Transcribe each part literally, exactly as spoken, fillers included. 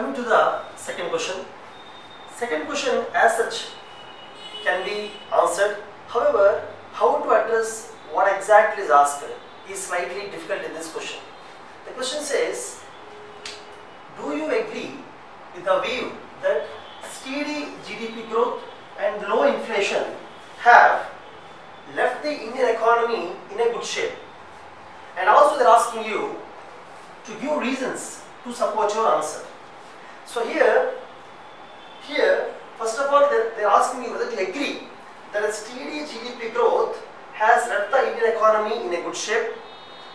Coming to the second question, second question as such can be answered. However, how to address what exactly is asked is slightly difficult in this question. The question says, do you agree with the view that steady G D P growth and low inflation have left the Indian economy in a good shape? And also they are asking you to give reasons to support your answer. So here, here first of all they are asking you whether you agree that a steady G D P growth has left the Indian economy in a good shape,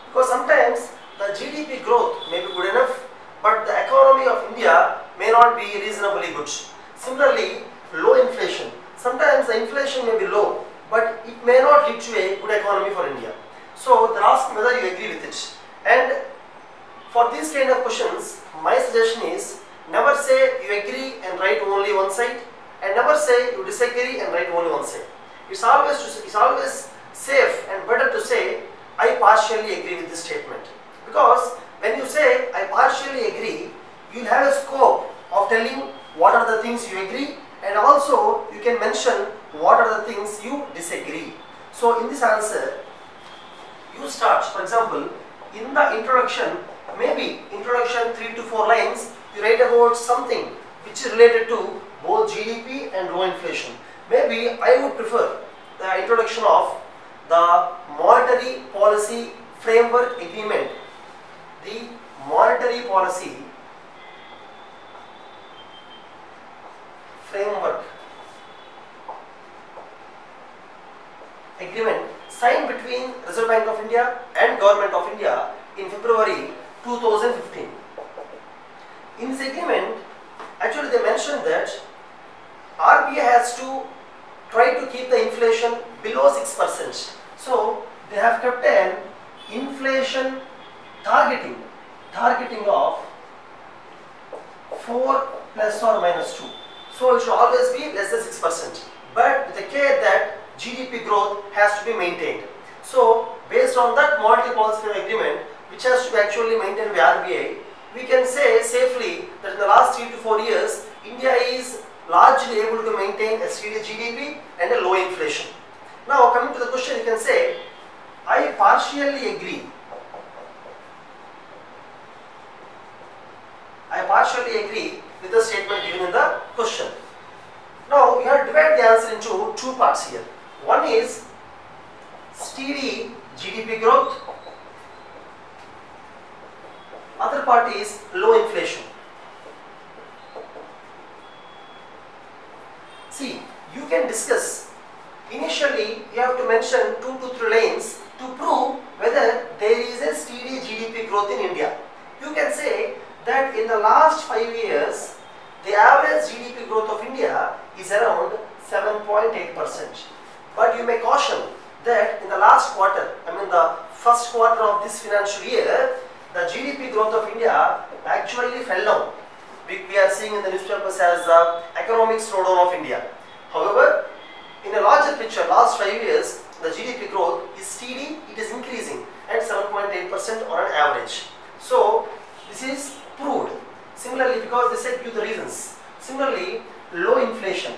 because sometimes the G D P growth may be good enough but the economy of India may not be reasonably good. Similarly, low inflation. Sometimes the inflation may be low but it may not lead to a good economy for India. So they ask whether you agree with it. And for these kind of questions, my suggestion is never say you agree and write only one side, and never say you disagree and write only one side. It's always to, it's always safe and better to say I partially agree with this statement, because when you say I partially agree, you will have a scope of telling what are the things you agree, and also you can mention what are the things you disagree. So in this answer, you start, for example, in the introduction, maybe introduction three to four lines, you write about something which is related to both G D P and low inflation. Maybe I would prefer the introduction of the Monetary Policy Framework Agreement, the Monetary Policy Framework Agreement signed between Reserve Bank of India and Government of India in February two thousand fifteen. In this agreement, actually they mentioned that R B I has to try to keep the inflation below six percent. So they have kept an inflation targeting, targeting of four plus or minus two. So it should always be less than six percent, but with the care that G D P growth has to be maintained. So based on that monetary policy agreement, which has to be actually maintained by R B I, we can say safely that in the last three to four years, India is largely able to maintain a steady G D P and a low inflation. Now coming to the question, you can say, I partially agree. I partially agree with the statement given in the question. Now we have divided the answer into two parts here. One is steady G D P growth, other part is low inflation. See, you can discuss. Initially, you have to mention two to three lanes to prove whether there is a steady G D P growth in India. You can say that in the last five years, the average G D P growth of India is around seven point eight percent. But you may caution that in the last quarter, I mean the first quarter of this financial year, the G D P growth of India actually fell down. We, we are seeing in the newspapers as the economic slowdown of India. However, in a larger picture, last five years, the G D P growth is steady, it is increasing at seven point eight percent on an average. So, this is proved. Similarly, because they said give the reasons. Similarly, low inflation.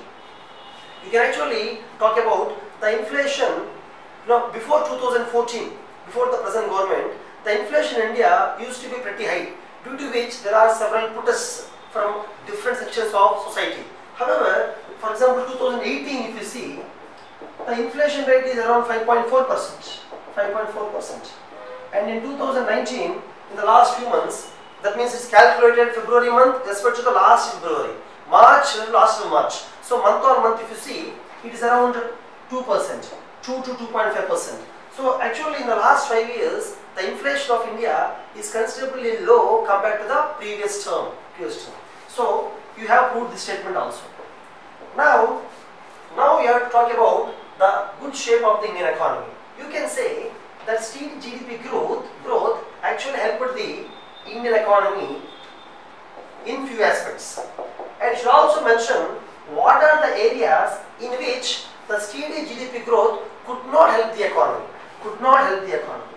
You can actually talk about the inflation, you know, before two thousand fourteen, before the present government, the inflation in India used to be pretty high, due to which there are several protests from different sections of society. However, for example, two thousand eighteen, if you see, the inflation rate is around five point four percent, and in two thousand nineteen, in the last few months, that means it's calculated February month respect to the last February, March last March. So month on month, if you see, it is around two percent, two to two point five percent. So actually, in the last five years, the inflation of India is considerably low compared to the previous term, previous term. So you have proved this statement also. Now, now you have to talk about the good shape of the Indian economy. You can say that steady G D P growth, growth actually helped the Indian economy in few aspects. And you should also mention what are the areas in which the steady G D P growth could not help the economy, could not help the economy.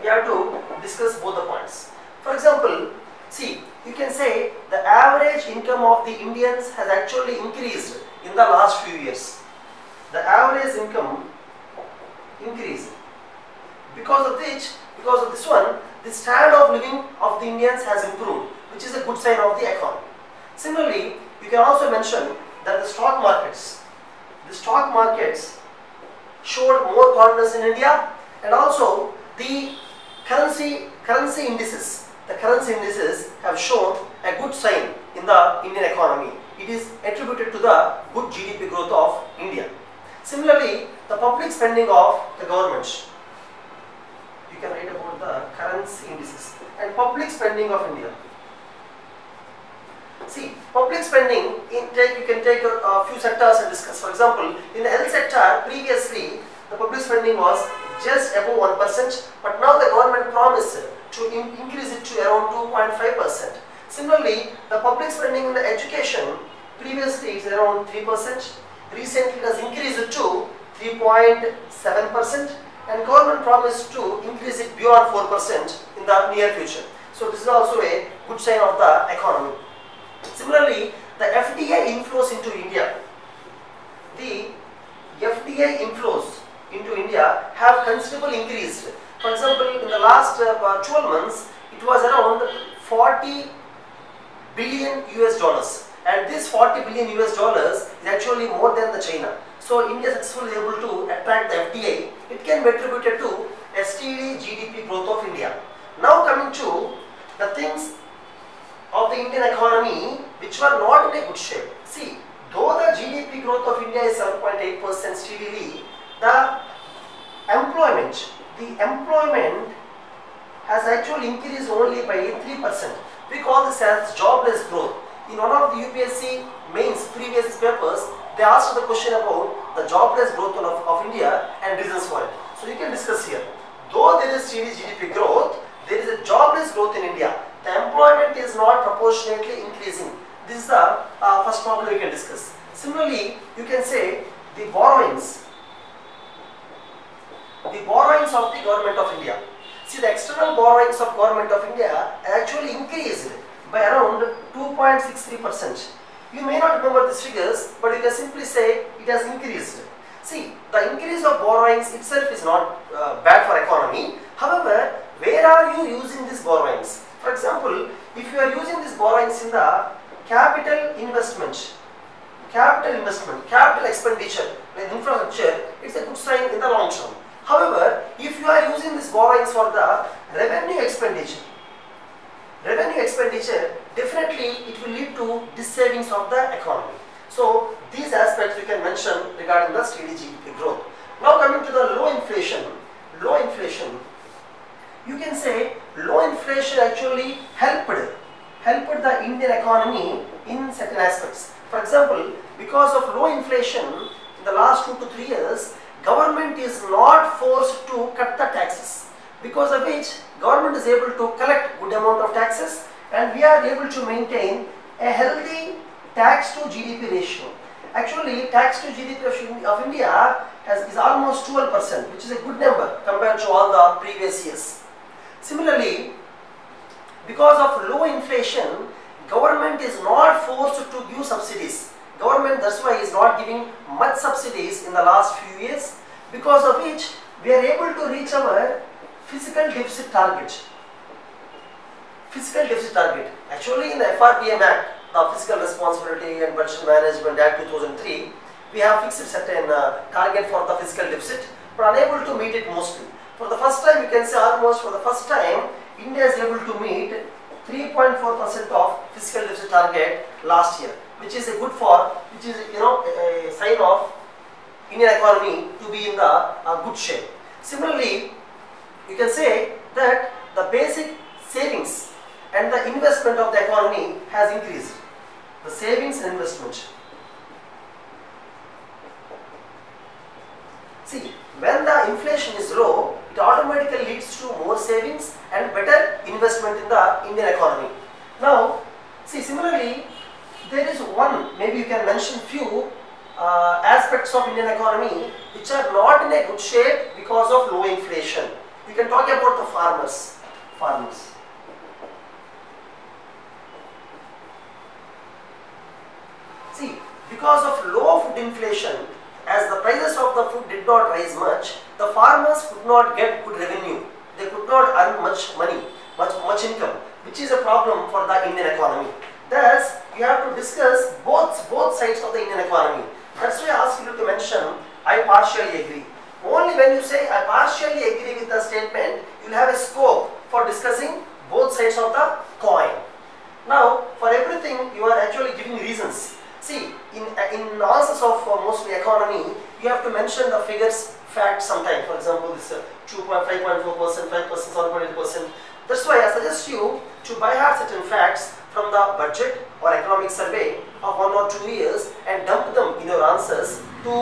We have to discuss both the points. For example, see, you can say the average income of the Indians has actually increased in the last few years. The average income increased, because of which, because of this one, the standard of living of the Indians has improved, which is a good sign of the economy. Similarly, you can also mention that the stock markets, the stock markets showed more confidence in India, and also the currency currency indices, the currency indices have shown a good sign in the Indian economy. It is attributed to the good G D P growth of India. Similarly, the public spending of the government, you can write about the currency indices and public spending of India. See, public spending, in take, you can take a, a few sectors and discuss. For example, in the health sector, previously the public spending was just above one percent, but now the government promised to in increase it to around two point five percent. Similarly, the public spending in the education, previously is around three percent, recently it has increased it to three point seven percent, and government promised to increase it beyond four percent in the near future. So this is also a good sign of the economy. Similarly, the F D I inflows into India, the F D I inflows into India have considerably increased. For example, in the last uh, twelve months, it was around forty billion U S dollars, and this forty billion U S dollars is actually more than the China. So India is successfully able to attract the F D I. It can be attributed to steady G D P growth of India. Now coming to the things of the Indian economy which were not in a good shape. See, though the G D P growth of India is seven point eight percent steadily, the employment, the employment has actually increased only by three percent. We call this as jobless growth. In one of the U P S C mains previous papers, they asked the question about the jobless growth of, of India and reasons for it. So you can discuss here. Though there is steady G D P growth, there is a jobless growth in India. The employment is not proportionately increasing. This is the uh, first problem we can discuss. Similarly, you can say the borrowings, the borrowings of the government of India. See, the external borrowings of government of India actually increased by around two point six three percent. You may not remember these figures, but you can simply say it has increased. See, the increase of borrowings itself is not uh, bad for economy. However, where are you using these borrowings? For example, if you are using these borrowings in the capital investment, capital investment, capital expenditure, like infrastructure, it's a good sign in the long term. However, if you are using these borrowings for the revenue expenditure, revenue expenditure, definitely it will lead to dis-savings of the economy. So these aspects we can mention regarding the steady G D P growth. Now coming to the low inflation, low inflation. You can say low inflation actually helped, helped the Indian economy in certain aspects. For example, because of low inflation in the last two to three years, government is not forced to cut the taxes, because of which government is able to collect good amount of taxes, and we are able to maintain a healthy tax to G D P ratio. Actually, tax to G D P of India has, is almost twelve percent, which is a good number compared to all the previous years. Similarly, because of low inflation, government is not forced to give subsidies. Government, that's why, is not giving much subsidies in the last few years, because of which we are able to reach our fiscal deficit target. Fiscal deficit target. Actually, in the F R B M Act, the Fiscal Responsibility and Budget Management Act two thousand three, we have fixed certain uh, target for the fiscal deficit, but unable to meet it mostly. For the first time, you can say almost for the first time, India is able to meet three point four percent of fiscal deficit target last year, which is a good for, which is, you know, a sign of Indian economy to be in the uh, good shape. Similarly, you can say that the basic savings and the investment of the economy has increased. The savings and investment. See, when the inflation is low, it automatically leads to more savings and better investment in the Indian economy. Now, see, similarly, there is one, maybe you can mention few uh, aspects of Indian economy which are not in a good shape because of low inflation. You can talk about the farmers, farmers. because of low food inflation, as the prices of the food did not rise much, the farmers could not get good revenue. They could not earn much money, much, much income, which is a problem for the Indian economy. Thus, you have to discuss both, both sides of the Indian economy. That's why I asked you to mention, I partially agree. Only when you say, I partially agree with the statement, you'll have a scope for discussing both sides of the coin. Now, for everything, you are actually giving reasons. See, in, in analysis of uh, mostly economy, you have to mention the figures, facts sometimes. For example, this uh, two point five, five point four percent, five percent, seven point eight percent. That's why I suggest you to buy hard certain facts from the budget or economic survey of one or two years and dump them in your answers to,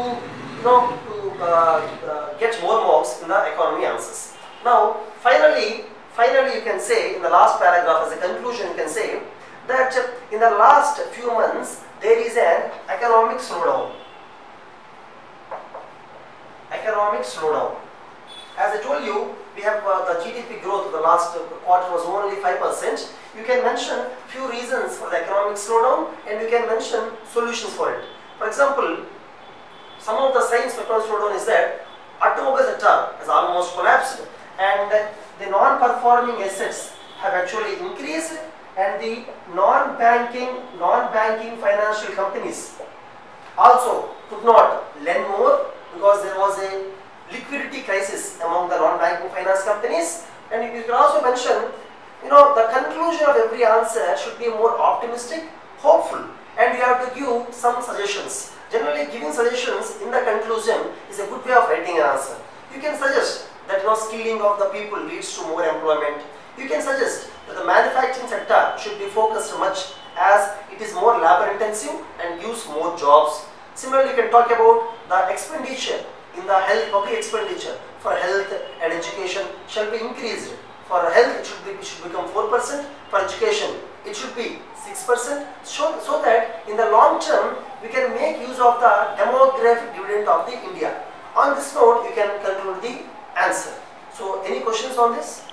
you know, to uh, uh, get more marks in the economy answers. Now, finally, Finally, you can say in the last paragraph as a conclusion, you can say that in the last few months there is an economic slowdown. Economic slowdown. As I told you, we have uh, the G D P growth of the last quarter was only five percent. You can mention few reasons for the economic slowdown and you can mention solutions for it. For example, some of the signs for economic slowdown is that automobile sector has almost collapsed and the non-performing assets have actually increased and the non-banking, non-banking financial companies also could not lend more because there was a liquidity crisis among the non-banking finance companies. And you can also mention, you know, the conclusion of every answer should be more optimistic, hopeful, and you have to give some suggestions. Generally, giving suggestions in the conclusion is a good way of writing an answer. You can suggest that no skilling of the people leads to more employment. You can suggest that the manufacturing sector should be focused much as it is more labor intensive and gives more jobs. Similarly, you can talk about the expenditure in the health, public expenditure for health and education shall be increased. For health, it should, be, it should become four percent. For education, it should be six percent. So, so that in the long term, we can make use of the demographic dividend of the India. On this note, you can conclude the answer. So, any questions on this?